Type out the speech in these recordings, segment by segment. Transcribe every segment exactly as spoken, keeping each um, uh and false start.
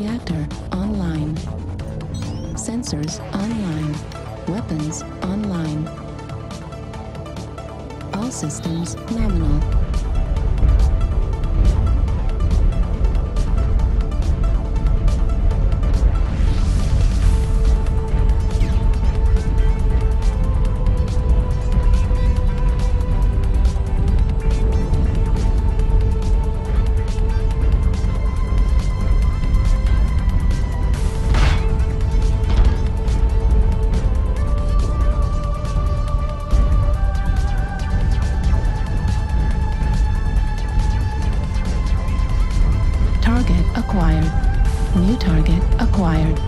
Reactor online. Sensors online. Weapons online. All systems nominal. Acquired. New target acquired.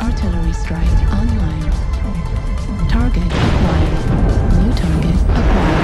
Artillery strike online. Target acquired. New target acquired.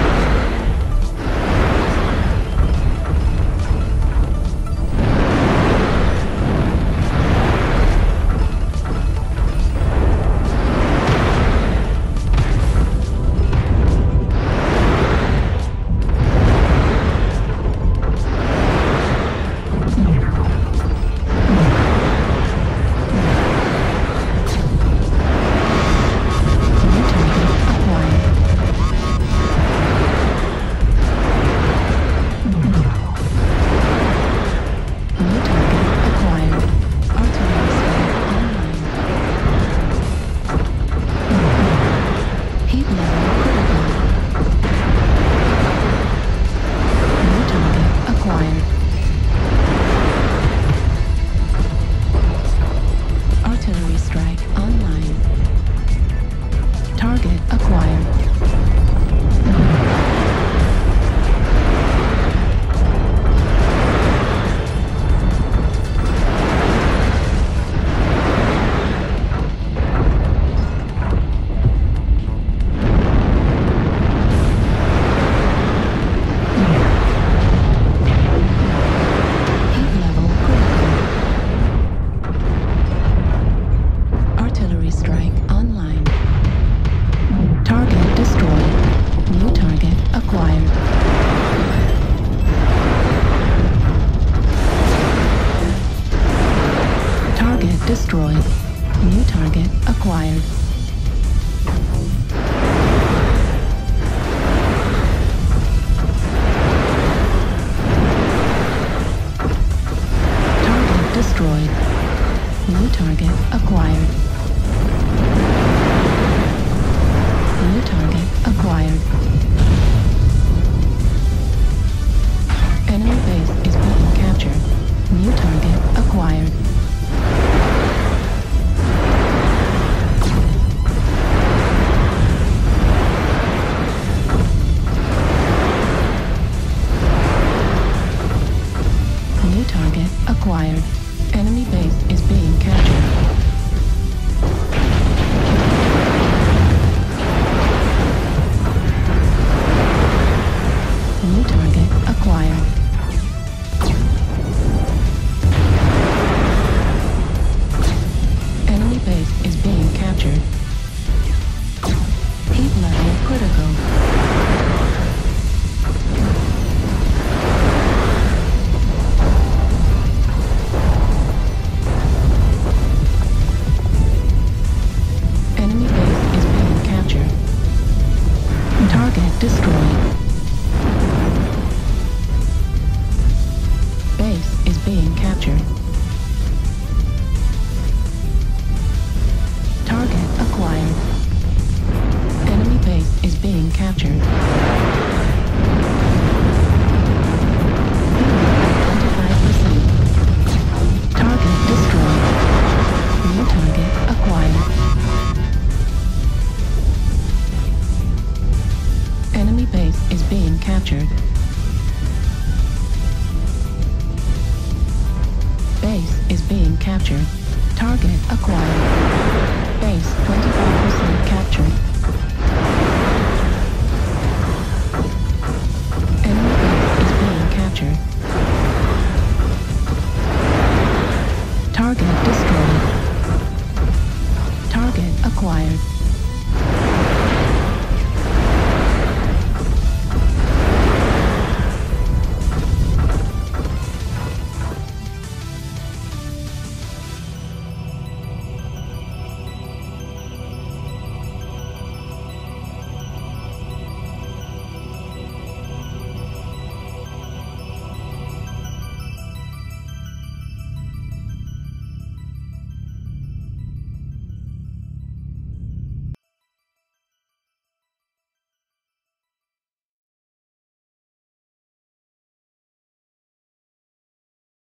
Destroyed. New target acquired. Target destroyed. New target acquired. New target acquired. Enemy base is being captured. New target acquired. Target acquired. Enemy base is being captured. New target acquired. Enemy base is being captured. Heat level critical. Destroyed. Base is being captured. Target acquired. Enemy base is being captured. twenty-five percent. Target destroyed. New target acquired. Base is being captured. Base is being captured. Target acquired. Base twenty-five percent captured.